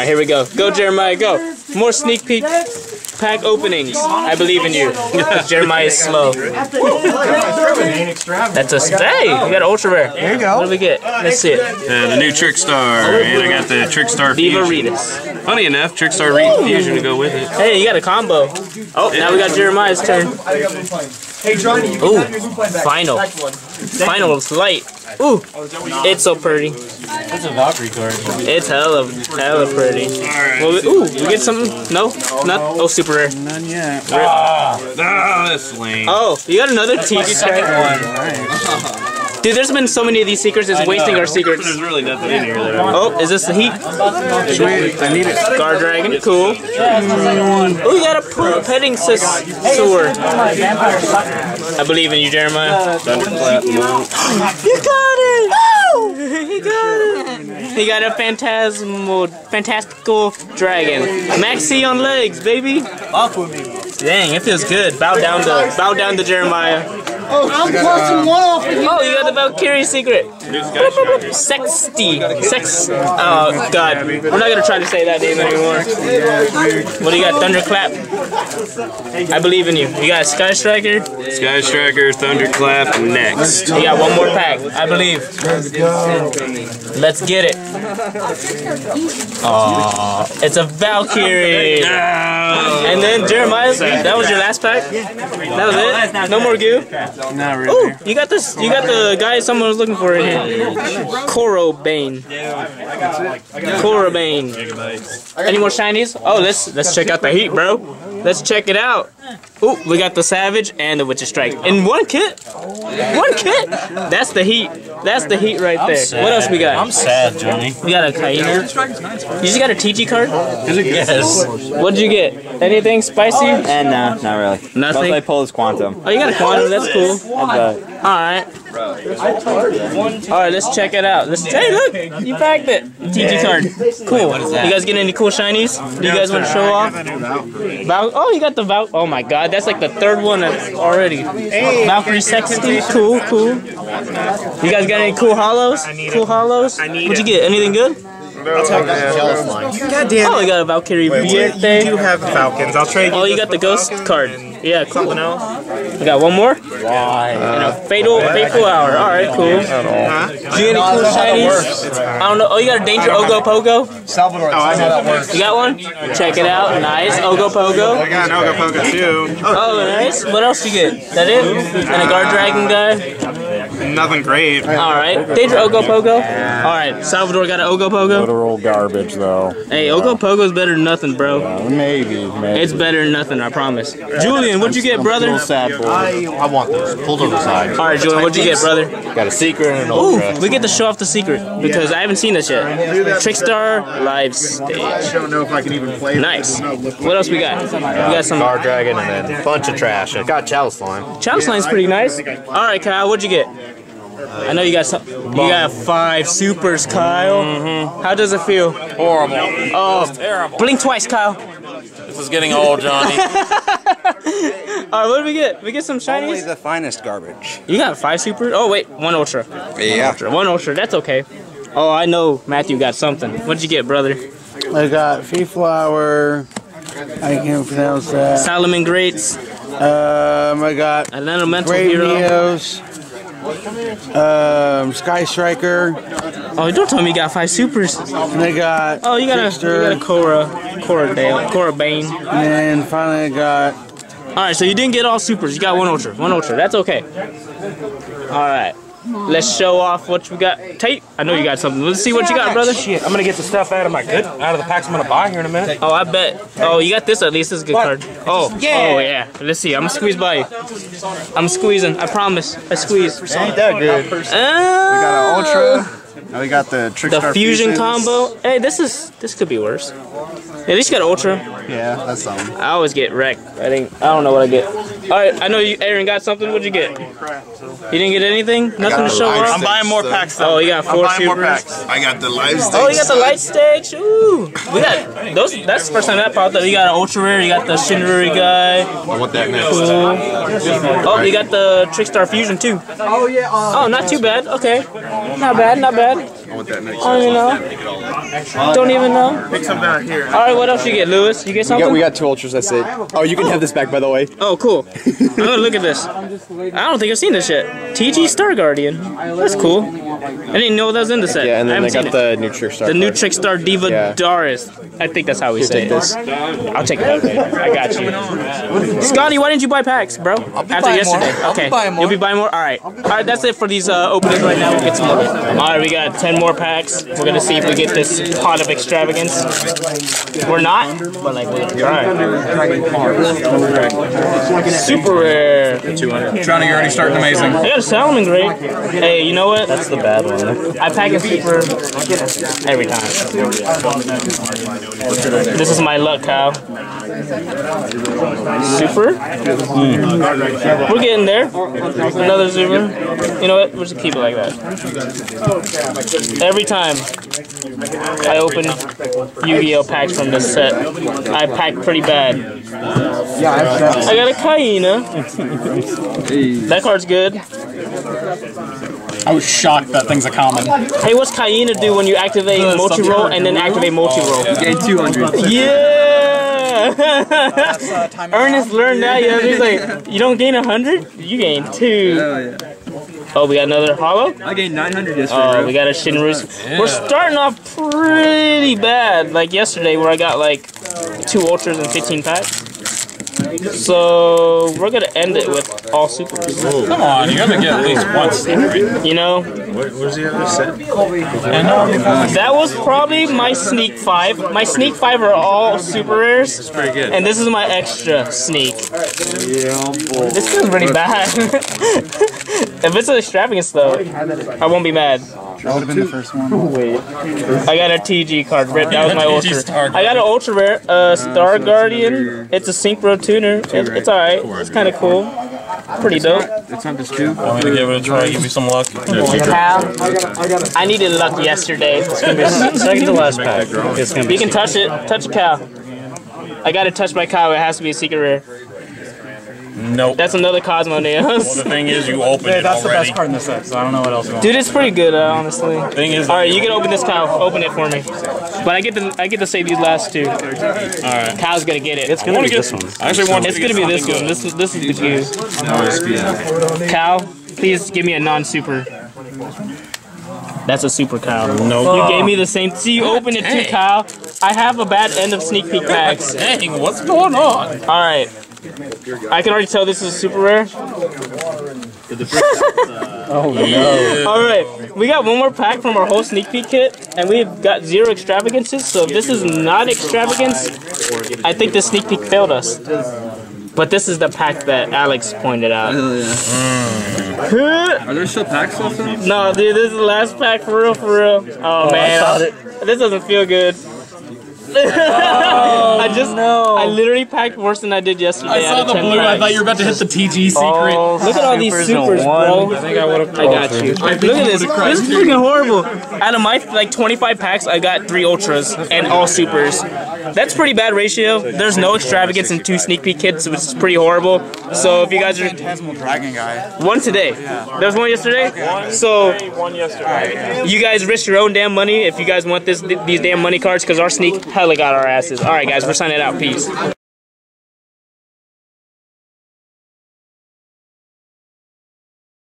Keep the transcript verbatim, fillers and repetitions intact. Alright, here we go. Go, Jeremiah, go. More sneak peek pack openings. I believe in you. Jeremiah is slow. That's a stay. We got ultra rare. There you go. What do we get? Let's see it. Uh, the new Trickstar. And I got the Trickstar Diva Fusion. Funny enough, Trickstar Fusion to go with it. Hey, you got a combo. Oh, now we got Jeremiah's turn. Hey, Johnny, you Ooh, final. Final of light. Ooh, it's so pretty. It's a Valkyrie card. It's hella, hella pretty. Well, we, ooh, we get something? No? Not? Oh, super rare. None yet. Ah, that's lame. Oh, you got another T G card. Dude, there's been so many of these secrets. It's wasting our secrets. There's really nothing in here. Oh, is this the heat? Sweet, I need it. Guardragon, cool. Oh, you got a petting sword. I believe in you, Jeremiah. Thunderclap. You got it! Oh, he got it! He got a phantasmal, fantastical dragon. Maxi on legs, baby. Off with me. Dang, it feels good. Bow down to, bow down to Jeremiah. Oh, I'm plus one off. Oh, you got the Valkyrie secret. Sexty, sex. Oh God, we're not gonna try to say that name anymore. What do you got? Thunderclap. I believe in you. You got Sky Striker. Sky Striker, Thunderclap, next. You got one more pack. I believe. Let's go. Let's get it. Oh, it's a Valkyrie. No. And then Jeremiah, that was your last pack. That was it. No more goo. Oh, you got this. You got the guy someone was looking for in here. Kurobane. Kurobane. Any more shinies? Oh, let's let's check out the heat, bro. Let's check it out. Ooh, we got the Savage and the Witch's Strike in one kit. One kit. That's the heat. That's the heat right there. What else we got? I'm sad, Johnny. We got a Kaena. You just got a T G card? Yes. What'd you get? Anything spicy? And uh, no, not really. Nothing. I pull is Quantum. Oh, you got a Quantum. That's cool. Alright. Alright, let's check it out. Let's, hey, look! You packed it! T G card. Cool. You guys get any cool shinies? Do you guys want to show off? Val oh, you got the Val. Oh my god, that's like the third one already. Valkyrie sixty. Cool, cool. You guys got any cool hollows? Cool hollows? What'd you get? Anything good? I'll take the Chalice Line. God damn it. Oh, you got a Valkyrie. Wait, you do have Falcons. I'll trade you. Oh, you got the Ghost card. Yeah, cool. Something else? We got one more? Why? Uh, and a fatal, fateful hour. Alright, cool. Huh? Do you get any cool shinies? I don't know. Oh, you got a Danger Ogopogo? Salvador. Oh, I know that works. You got one? Yeah. Check it out. Nice. Ogopogo. I got an Ogopogo too. Oh, nice. What else you get? Is that it? And a Guardragon guy? Nothing great. Alright. Danger Ogopogo? Alright. Salvador got an Ogopogo? Literal garbage, though. Hey, Ogopogo's better than nothing, bro. Yeah, maybe, maybe. It's better than nothing, I promise. Julian. What'd you get, brother? Sad boy. I, I want those. Pulled over the side. All right, Julian, what'd you get, brother? Got a secret and an ultra. Ooh, we get to show off the secret because I haven't seen this yet. Trickstar Live Stage. I don't know if I can even play. Nice. What else we got? We got some Star Dragon and then a bunch of trash. I got Chalice Line. Chalice Line's pretty nice. All right, Kyle, what'd you get? I know you got some. You got five supers, Kyle. Mm-hmm. How does it feel? Horrible. Oh, terrible. Blink twice, Kyle. This is getting old, Johnny. Alright, what did we get? We get some shinies? Only the finest garbage. You got five super? Oh wait, one ultra. Yeah. One ultra, one ultra. That's okay. Oh, I know Matthew got something. What'd you get, brother? I got Fee Flower. I can't pronounce that. Salamangreat. Um, I got an Elemental Heroes. Um, Sky Striker. Oh, don't tell me you got five supers. And I got. Oh, you got Trickster. A. You got a Cora, Cora Dale, Cora Bane. And finally, I got. Alright, so you didn't get all supers. You got one ultra. One ultra. That's okay. Alright. Let's show off what we got. Tate, I know you got something. Let's see what you got, brother. Shit, I'm going to get the stuff out of my good, out of the packs I'm going to buy here in a minute. Oh, I bet. Oh, you got this at least. This is a good card. Oh, yeah. Oh, yeah. Let's see. I'm going to squeeze by you. I'm squeezing. I promise. I squeeze. It ain't that good. Uh, we got an ultra. Now we got the Trickstar The fusion combo. Hey, this is, this could be worse. At least you got ultra. Yeah, that's something. I always get wrecked. I think I don't know what I get. All right, I know you, Aaron, got something. What'd you get? You didn't get anything. Nothing to show off. I'm buying more packs though. Oh, you got four supers. More packs. I got the live stage. Oh, you got the light stage. Ooh, we got those. That's the first time that popped up. You got an ultra rare. You got the Shiranui Ruri guy. I want that next. Cool. Oh, you got the Trickstar Fusion too. Oh yeah. Oh, not too bad. Okay, not bad, not bad. I want that next. Oh, you know. Don't even know. Pick something out here. All right, what else you get, Lewis? You get something? We got, we got two ultras. That's it. Oh, you can have this back, by the way. Oh, cool. I'm gonna look at this. I don't think I've seen this yet. T G Star Guardian. That's cool. I didn't know that was in the set. Yeah, and then I, I got the new Trickstar. The new Trickstar Diva yeah. Doris. I think that's how we say it. This. I'll take it. I got you. Scotty, why didn't you buy packs, bro? I'll be After yesterday. More. Okay. I'll be more. You'll be buying more? All right. All right, that's it for these uh, openings right now. We'll get some more. All right, we got ten more packs. We're going to see if we get this Pot of Extravagance. We're not, but like, we're going to try. Super rare. two hundred. Johnny, you're already starting amazing. I got a Salamangreat. Hey, you know what? That's the bad one. I pack a super every time. This is my luck cow. Super? Mm. We're getting there. Another super. You know what? We'll just keep it like that. Every time I open Yu-Gi-Oh packs from this set, I pack pretty bad. I got a Kaena. That card's good. I was shocked that thing's a common. Hey, what's Kaena do when you activate uh, multi-roll and then activate multi-roll? You gain two hundred. Yeah! uh, Ernest learned that, you know, he's like, you don't gain one hundred? You gain two. Oh, yeah. Oh, we got another hollow? I gained nine hundred yesterday. Oh, bro. We got a Shiranui. Yeah. We're starting off pretty bad, like yesterday where I got like two ultras and fifteen packs. So we're gonna end it with all supers. Ooh. Come on, you gotta get at least one super. You know. Where, where's the other set? And, uh, that was probably my sneak five. My sneak five are all super rares. That's pretty good. And this is my extra sneak. This is pretty bad. If it's an extravagance though, I won't be mad. That would have been the first one. I got a T G card ripped. That was my ultra. I got an ultra rare uh, Star Guardian. It's a synchro tuner. It, it's alright. It's kind of cool. Pretty dope. It's not just two. Want me to give it a try? Give me some luck. Cow. I needed luck yesterday. It's gonna be second to last pack. You can touch it. Touch cow. I gotta touch my cow. It has to be a secret rare. Nope. That's another Cosmo Naos. Well, the thing is, you opened yeah, it that's already. That's the best card in the set, so I don't know what else you want. Dude, it's pretty good, uh, honestly. Thing is, all right, you can open this cow. Open it for me. But I get to, I get to say these last two. All right. Cow's gonna get it. It's gonna be this one. I actually want. It's gonna be this one. This is this is the cue. Cow, please give me a non-super. That's a super cow. No, oh. You gave me the same. See, you opened it too, cow. I have a bad end of sneak peek bags. Dang, what's going on? All right. I can already tell this is a super rare. Oh no. Alright, we got one more pack from our whole sneak peek kit, and we've got zero extravagances, so if this is not extravagance, I think the sneak peek failed us. But this is the pack that Alex pointed out. Are there still packs left? No, dude, this is the last pack for real, for real. Oh, oh man, this doesn't feel good. Oh, I just no. I literally packed worse than I did yesterday. I saw the blue. Packs. I thought you were about to hit the T G secret. Oh, look at all these supers, bro. I think I would have. I got you. I look at this. This is freaking horrible. Out of my like twenty-five packs, I got three ultras and all supers. That's pretty bad ratio. There's no extravagance in two sneak peek kits, which is pretty horrible. So if you guys are phantasmal dragon guy, one today. There was one yesterday. So you guys risk your own damn money if you guys want this these damn money cards, because our sneak. Hella got our asses. Alright guys, we're signing out. Peace.